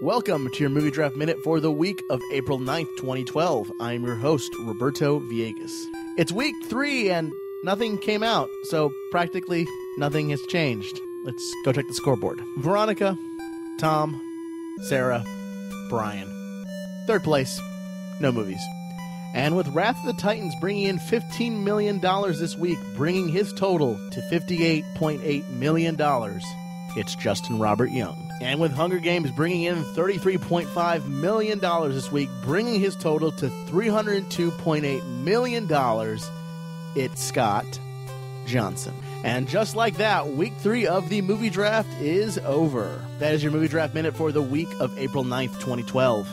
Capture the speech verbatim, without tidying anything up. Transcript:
Welcome to your Movie Draft Minute for the week of April ninth, twenty twelve. I'm your host, Roberto Villegas. It's week three and nothing came out, so practically nothing has changed. Let's go check the scoreboard. Veronica, Tom, Sarah, Brian. Third place, no movies. And with Wrath of the Titans bringing in fifteen million dollars this week, bringing his total to fifty-eight point eight million dollars, it's Justin Robert Young. And with Hunger Games bringing in thirty-three point five million dollars this week, bringing his total to three hundred two point eight million dollars, it's Scott Johnson. And just like that, week three of the movie draft is over. That is your Movie Draft Minute for the week of April ninth, twenty twelve.